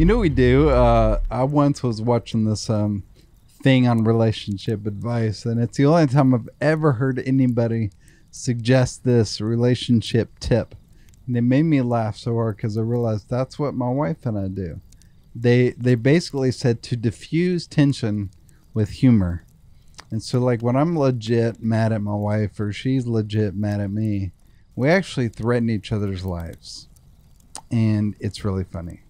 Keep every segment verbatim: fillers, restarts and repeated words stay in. You know what we do? Uh, I once was watching this um, thing on relationship advice, and it's the only time I've ever heard anybody suggest this relationship tip. And it made me laugh so hard because I realized that's what my wife and I do. They they basically said to diffuse tension with humor. And so, like, when I'm legit mad at my wife or she's legit mad at me, we actually threaten each other's lives. And it's really funny.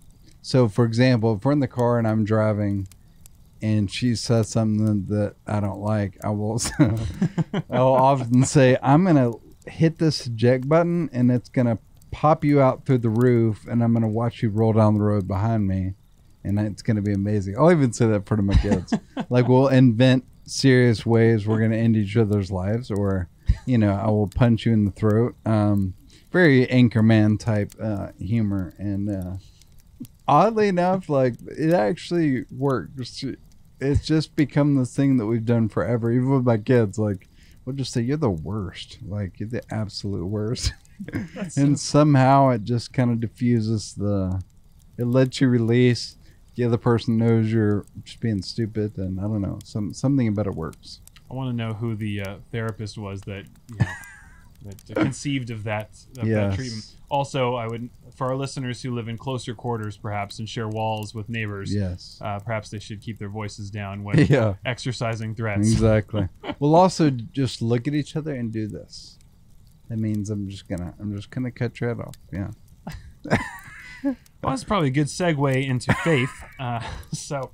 So, for example, if we're in the car and I'm driving and she says something that I don't like, I will I'll often say, I'm going to hit this eject button and it's going to pop you out through the roof and I'm going to watch you roll down the road behind me. And it's going to be amazing. I'll even say that for my kids. Like, we'll invent serious ways we're going to end each other's lives, or, you know, I will punch you in the throat. Um, very Anchorman type uh, humor. And uh, oddly enough, like, it actually works. It's just become this thing that we've done forever. Even with my kids, like, we'll just say, you're the worst. Like, you're the absolute worst. And so somehow it just kind of diffuses the, it lets you release. The other person knows you're just being stupid, and I don't know, some something about it works. I want to know who the uh, therapist was that, you know, that conceived of that, of yes. that treatment. Also, I would, for our listeners who live in closer quarters, perhaps, and share walls with neighbors, yes, uh, perhaps they should keep their voices down when yeah. exercising threats. Exactly. We'll also just look at each other and do this. That means I'm just gonna I'm just gonna cut your head off. Yeah. Well, that's probably a good segue into faith. Uh, so